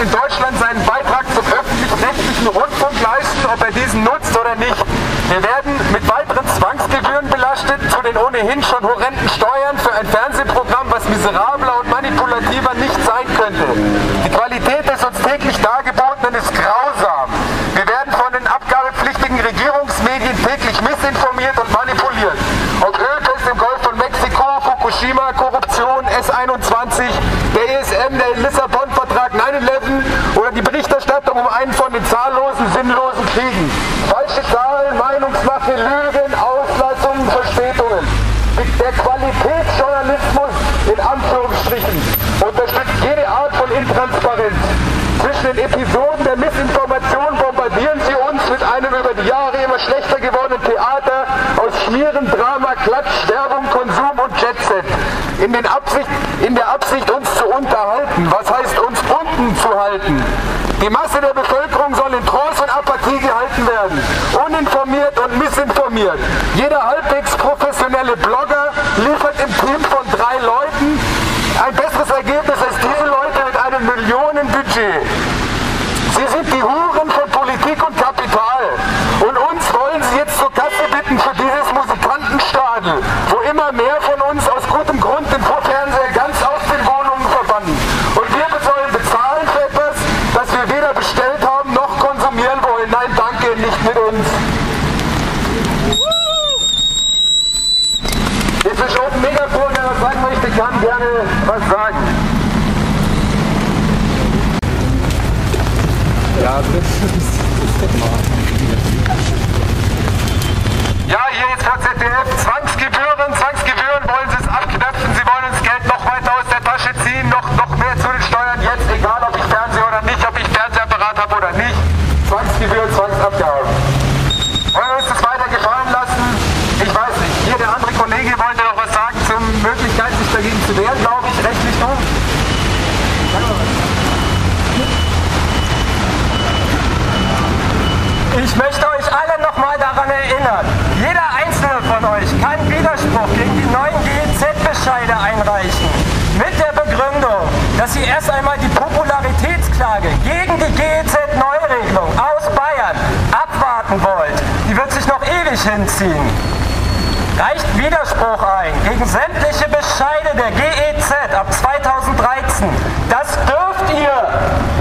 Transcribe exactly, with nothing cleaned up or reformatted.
in Deutschland seinen Beitrag zum öffentlich-rechtlichen Rundfunk leisten, ob er diesen nutzt oder nicht. Wir werden mit weiteren Zwangsgebühren belastet, zu den ohnehin schon horrenden Steuern für ein Fernsehprogramm, was miserabler und manipulativer nicht sein könnte. Die Qualität des uns täglich Dargebotenen ist grausam. Wir werden von den abgabepflichtigen Regierungsmedien täglich missinformiert und manipuliert. Ob Ölfest im Golf von Mexiko, Fukushima, Korruption, S einundzwanzig, der E S M, der Lissabon-Vertrag, neun elf oder die Berichterstattung um einen von den zahllosen, sinnlosen Kriegen. Falsche Zahlen, Meinungsmache, Lügen, Ausleitungen, Verspätungen. Der Qualitätsjournalismus, in Anführungsstrichen, unterstützt jede Art von Intransparenz. Zwischen den Episoden der Missinformation bombardieren sie uns mit einem über die Jahre immer schlechter gewordenen Theater aus Schmieren, Drama, Klatsch, Werbung, Konsum und Jet-Set. In, den Absicht, in der Absicht, uns zu unterhalten. Was heißt, uns unten zu halten? Die Masse der Bevölkerung soll in Trance und Apathie gehalten werden. Uninformiert und missinformiert. Jeder halbwegs professionelle Blogger liefert im Team von drei Leuten ein besseres Ergebnis als diese Leute mit einem Millionenbudget. Sie sind die Huren von Politik und Kapital. Und uns wollen sie jetzt zur Kasse bitten für dieses Musikantenstadel, wo immer mehr von uns aus gutem Grund den Fernseher ganz aus den Wohnungen verbannen. Und wir sollen bezahlen für etwas, das wir weder bestellt haben noch konsumieren wollen. Nein, danke, nicht mit uns. Jetzt ist schon ein Megafon, wer was sagen möchte, kann gerne was sagen. Ja, das ist das mal. Ja, hier jetzt von Z D F, Zwangsgebühren, Zwangsgebühren wollen sie es abknöpfen, sie wollen uns Geld noch weiter aus der Tasche ziehen, noch, noch mehr zu den Steuern jetzt, egal ob ich Fernseher oder nicht, ob ich Fernsehapparat habe oder nicht. Zwangsgebühren, Zwangsabgaben. Wollen wir uns das weiter gefallen lassen? Ich weiß nicht, hier der andere Kollege wollte noch was sagen zur Möglichkeit, sich dagegen zu wehren, glaube ich, rechtlich noch. Ich möchte euch alle nochmal daran erinnern, jeder einzelne von euch kann Widerspruch gegen die neuen G E Z-Bescheide einreichen. Mit der Begründung, dass sie erst einmal die Popularitätsklage gegen die G E Z-Neuregelung aus Bayern abwarten wollt. Die wird sich noch ewig hinziehen. Reicht Widerspruch ein gegen sämtliche Bescheide der G E Z ab zweitausenddreizehn. Das dürft ihr!